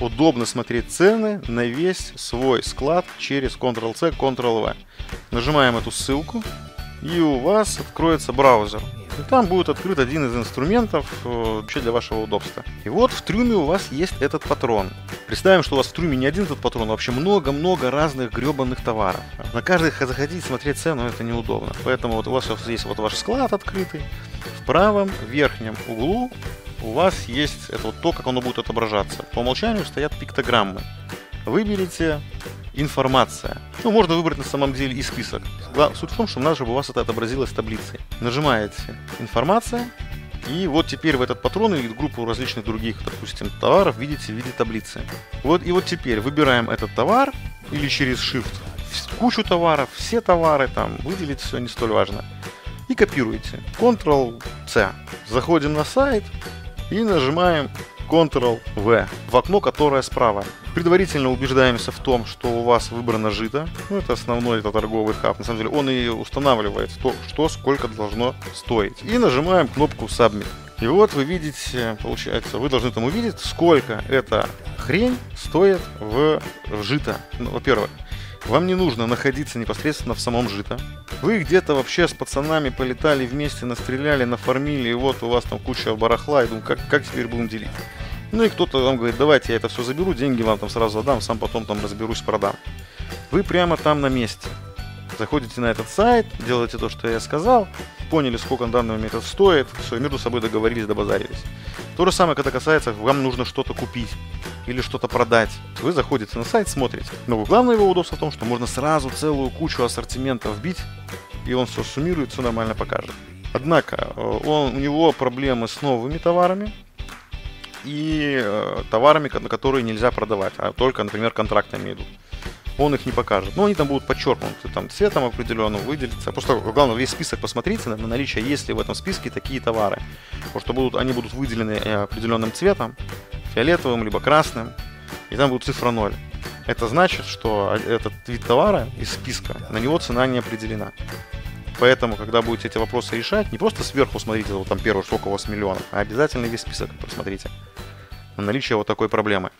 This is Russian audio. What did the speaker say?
удобно смотреть цены на весь свой склад через Ctrl-C, Ctrl-V. Нажимаем эту ссылку, и у вас откроется браузер. И там будет открыт один из инструментов вообще для вашего удобства. И вот в трюме у вас есть этот патрон. Представим, что у вас в трюме не один этот патрон, а вообще много-много разных гребаных товаров. На каждый заходить, смотреть цену, это неудобно. Поэтому вот у вас здесь вот ваш склад открытый. В правом верхнем углу у вас есть это вот то, как оно будет отображаться. По умолчанию стоят пиктограммы. Выберите информация. Ну, можно выбрать на самом деле и список. Суть в том, что надо, чтобы у вас это отобразилось таблицей. Нажимаете информация, и вот теперь в этот патрон или группу различных других, допустим, товаров видите в виде таблицы. Вот, и вот теперь выбираем этот товар или через Shift кучу товаров, все товары, там выделить все не столь важно. И копируете. Ctrl-C. Заходим на сайт и нажимаем Ctrl-V в окно, которое справа. Предварительно убеждаемся в том, что у вас выбрано жито. Ну, это основной, это торговый хаб. На самом деле он и устанавливает то, что сколько должно стоить. И нажимаем кнопку Submit. И вот вы видите, получается, вы должны там увидеть, сколько эта хрень стоит в жито. Ну, во-первых, вам не нужно находиться непосредственно в самом жито. Вы где-то вообще с пацанами полетали вместе, настреляли, нафармили, и вот у вас там куча барахла, и думаю, как теперь будем делить? Ну и кто-то вам говорит, давайте я это все заберу, деньги вам там сразу отдам, сам потом там разберусь, продам. Вы прямо там на месте. Заходите на этот сайт, делаете то, что я сказал, поняли, сколько на данный момент это стоит, все, между собой договорились, добазарились. То же самое, когда касается, вам нужно что-то купить или что-то продать. Вы заходите на сайт, смотрите. Но главное его удобство в том, что можно сразу целую кучу ассортиментов вбить, и он все суммирует, все нормально покажет. Однако у него проблемы с новыми товарами и товарами, на которые нельзя продавать, а только, например, контрактами идут. Он их не покажет. Но они там будут подчеркнуты там цветом определенным, выделиться. Просто главное, весь список посмотрите на наличие, есть ли в этом списке такие товары. Потому что они будут выделены определенным цветом, фиолетовым, либо красным. И там будет цифра 0. Это значит, что этот вид товара из списка, на него цена не определена. Поэтому, когда будете эти вопросы решать, не просто сверху смотрите, вот там первый, сколько у вас миллионов, а обязательно весь список просмотрите на наличие вот такой проблемы.